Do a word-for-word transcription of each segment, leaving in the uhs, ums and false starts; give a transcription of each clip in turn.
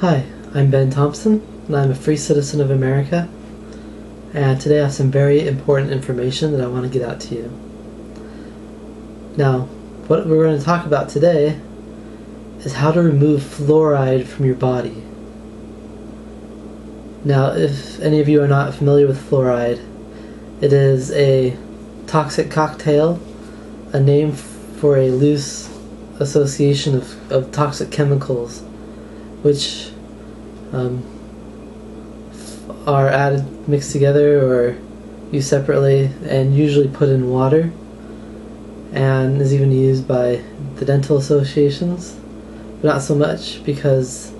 Hi, I'm Ben Thompson, and I'm a free citizen of America, and today I have some very important information that I want to get out to you. Now, what we're going to talk about today is how to remove fluoride from your body. Now, if any of you are not familiar with fluoride, it is a toxic cocktail, a name for a loose association of, of toxic chemicals which um, are added, mixed together, or used separately, and usually put in water, and is even used by the dental associations, but not so much because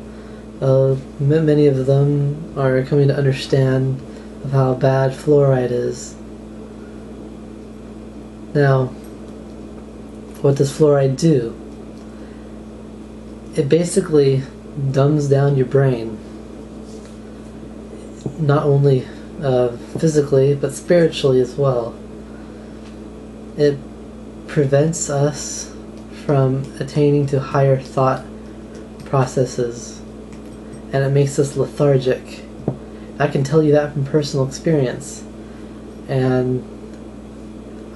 uh, many of them are coming to understand of how bad fluoride is. Now, what does fluoride do? It basically dumbs down your brain, not only uh, physically but spiritually as well. It prevents us from attaining to higher thought processes, and it makes us lethargic. I can tell you that from personal experience, and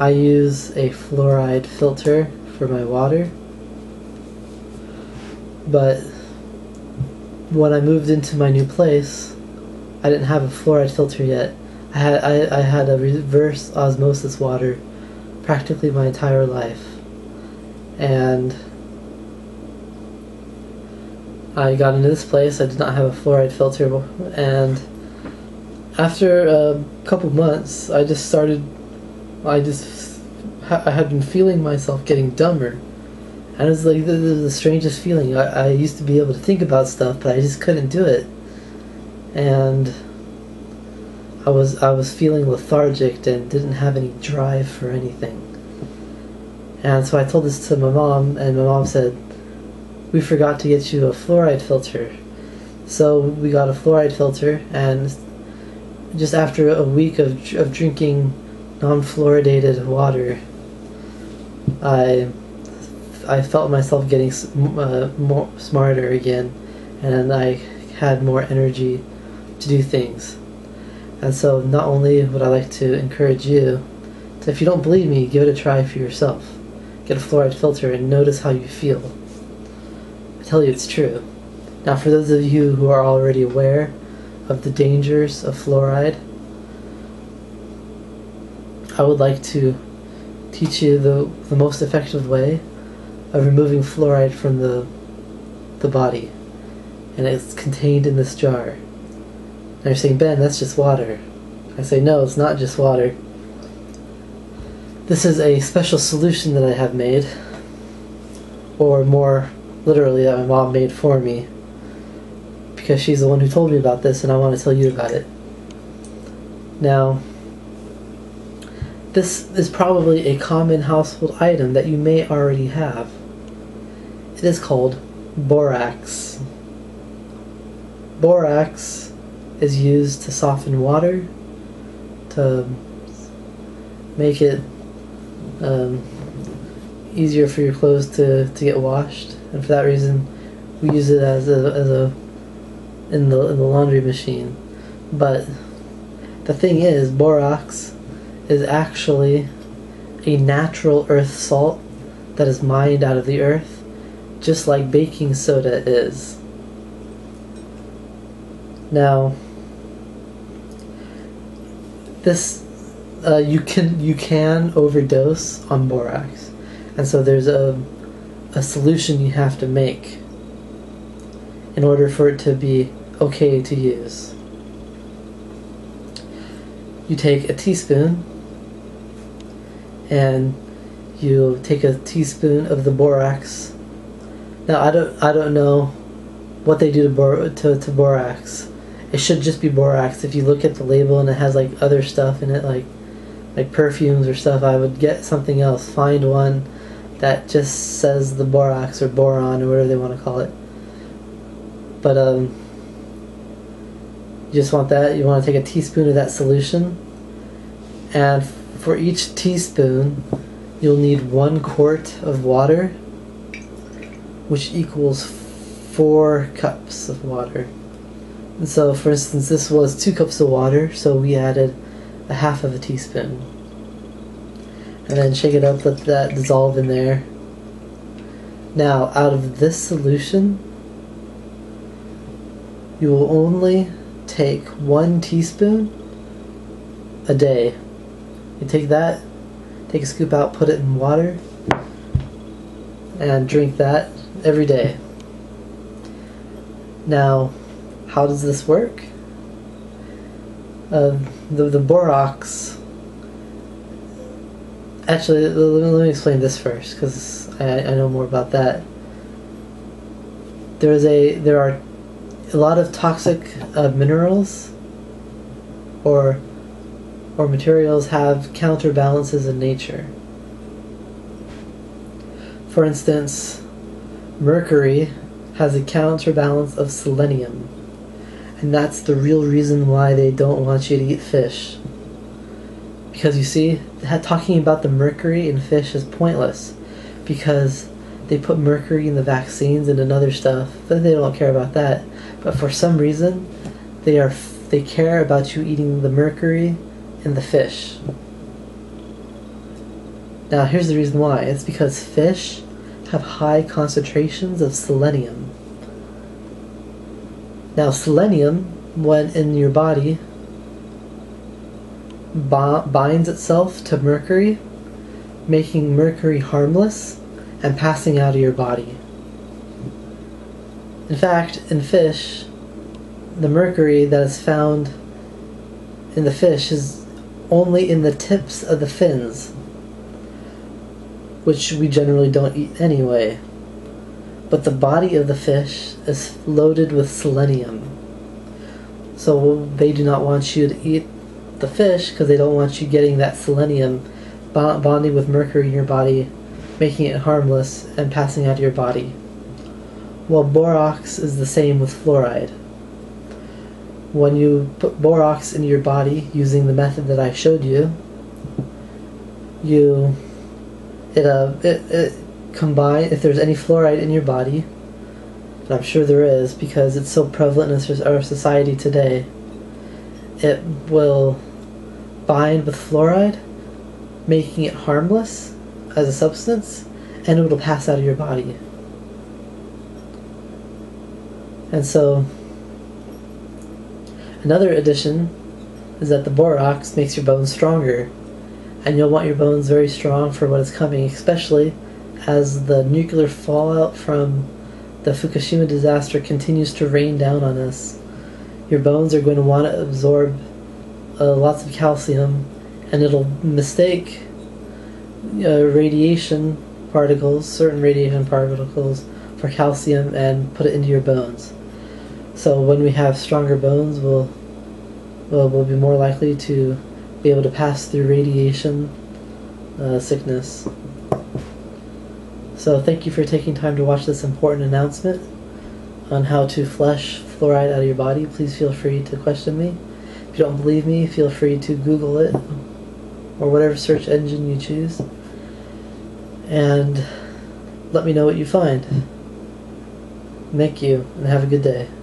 I use a fluoride filter for my water. But when I moved into my new place, I didn't have a fluoride filter yet. I had I, I had a reverse osmosis water practically my entire life, and I got into this place. I did not have a fluoride filter, and after a couple months, I just started. I just I had been feeling myself getting dumber. And it was like the, the strangest feeling. I, I used to be able to think about stuff, but I just couldn't do it. And I was I was feeling lethargic and didn't have any drive for anything. And so I told this to my mom, and my mom said, "We forgot to get you a fluoride filter." So we got a fluoride filter, and just after a week of of drinking non-fluoridated water, I. I felt myself getting uh, more smarter again, and I had more energy to do things. And so not only would I like to encourage you, so if you don't believe me, give it a try for yourself. Get a fluoride filter and notice how you feel. I tell you, it's true. Now, for those of you who are already aware of the dangers of fluoride, I would like to teach you the, the most effective way of removing fluoride from the the body, and it's contained in this jar. Now you're saying, "Ben, that's just water." I say, no, it's not just water. This is a special solution that I have made, or more literally that my mom made for me, because she's the one who told me about this, and I want to tell you about it. Now, this is probably a common household item that you may already have. It is called borax. Borax is used to soften water, to make it um, easier for your clothes to, to get washed, and for that reason we use it as a, as a in the in the laundry machine. But the thing is, borax is actually a natural earth salt that is mined out of the earth, just like baking soda is. Now, this uh, you can you can overdose on borax, and so there's a a solution you have to make in order for it to be okay to use. You take a teaspoon. And you take a teaspoon of the borax. Now I don't I don't know what they do to, bor to to borax. It should just be borax. If you look at the label and it has like other stuff in it, like like perfumes or stuff, I would get something else. Find one that just says the borax or boron or whatever they want to call it. But um, you just want that. You want to take a teaspoon of that solution, and for each teaspoon, you'll need one quart of water, which equals four cups of water. And so, for instance, this was two cups of water, so we added a half of a teaspoon. And then shake it up, let that dissolve in there. Now, out of this solution, you will only take one teaspoon a day. You take that, take a scoop out, put it in water, and drink that every day. Now, how does this work? Uh, the, the borax... Actually, let me, let me explain this first, because I, I know more about that. There is a there are a lot of toxic uh, minerals or or materials have counterbalances in nature. For instance, mercury has a counterbalance of selenium, and that's the real reason why they don't want you to eat fish. Because you see, talking about the mercury in fish is pointless, because they put mercury in the vaccines and in other stuff, but they don't care about that. But for some reason, they are they care about you eating the mercury in the fish. Now here's the reason why. It's because fish have high concentrations of selenium. Now selenium, when in your body, binds itself to mercury, making mercury harmless and passing out of your body. In fact, in fish, the mercury that is found in the fish is only in the tips of the fins, which we generally don't eat anyway. But the body of the fish is loaded with selenium. So they do not want you to eat the fish, because they don't want you getting that selenium bond bonding with mercury in your body, making it harmless and passing out of your body. Well, borax is the same with fluoride. When you put borax into your body using the method that I showed you, you it uh it, it combine if there's any fluoride in your body, and I'm sure there is because it's so prevalent in our society today, it will bind with fluoride, making it harmless as a substance, and it will pass out of your body. And so another addition is that the borax makes your bones stronger, and you'll want your bones very strong for what is coming, especially as the nuclear fallout from the Fukushima disaster continues to rain down on us. Your bones are going to want to absorb uh, lots of calcium, and it'll mistake uh, radiation particles, certain radiation particles, for calcium and put it into your bones. So when we have stronger bones, we'll, we'll, we'll be more likely to be able to pass through radiation uh, sickness. So thank you for taking time to watch this important announcement on how to flush fluoride out of your body. Please feel free to question me. If you don't believe me, feel free to Google it or whatever search engine you choose, and let me know what you find. Thank you, and have a good day.